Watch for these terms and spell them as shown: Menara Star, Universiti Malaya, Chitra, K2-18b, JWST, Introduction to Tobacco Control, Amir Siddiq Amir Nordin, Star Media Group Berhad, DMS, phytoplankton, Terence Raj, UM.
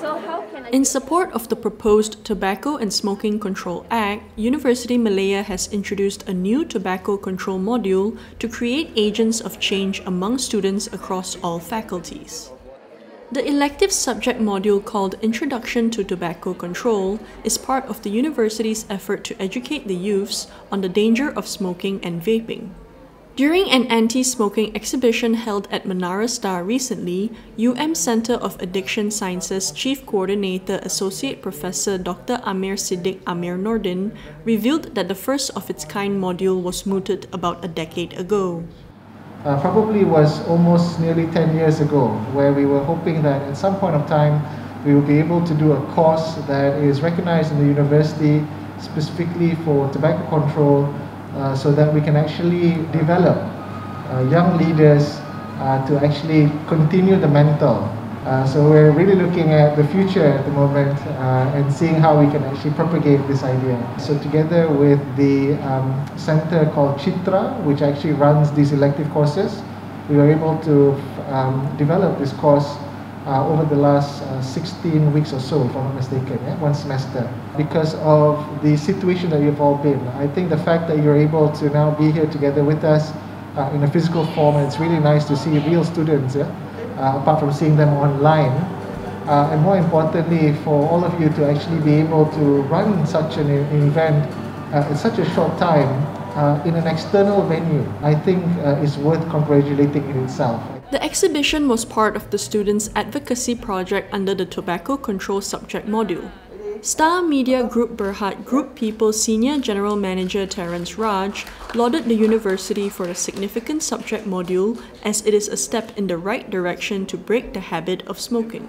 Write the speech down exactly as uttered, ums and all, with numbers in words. So how can I In support of the proposed Tobacco and Smoking Control Act, Universiti Malaya has introduced a new tobacco control module to create agents of change among students across all faculties. The elective subject module called Introduction to Tobacco Control is part of the university's effort to educate the youths on the danger of smoking and vaping. During an anti-smoking exhibition held at Menara Star recently, U M Centre of Addiction Sciences Chief Coordinator Associate Professor Doctor Amir Siddiq Amir Nordin revealed that the first of its kind module was mooted about a decade ago. Uh, probably was almost nearly ten years ago, where we were hoping that at some point of time we will be able to do a course that is recognized in the university specifically for tobacco control, uh, so that we can actually develop uh, young leaders uh, to actually continue the mentor. Uh, so we're really looking at the future at the moment uh, and seeing how we can actually propagate this idea. So together with the um, center called Chitra, which actually runs these elective courses, we were able to um, develop this course uh, over the last uh, sixteen weeks or so, if I'm not mistaken, yeah? one semester. Because of the situation that you've all been, I think the fact that you're able to now be here together with us uh, in a physical form, it's really nice to see real students. Yeah? Uh, apart from seeing them online, uh, and more importantly for all of you to actually be able to run such an, an event uh, in such a short time uh, in an external venue, I think uh, is worth congratulating in itself. The exhibition was part of the students' advocacy project under the Tobacco Control subject module. Star Media Group Berhad Group People Senior General Manager Terence Raj lauded the university for the significant subject module as it is a step in the right direction to break the habit of smoking.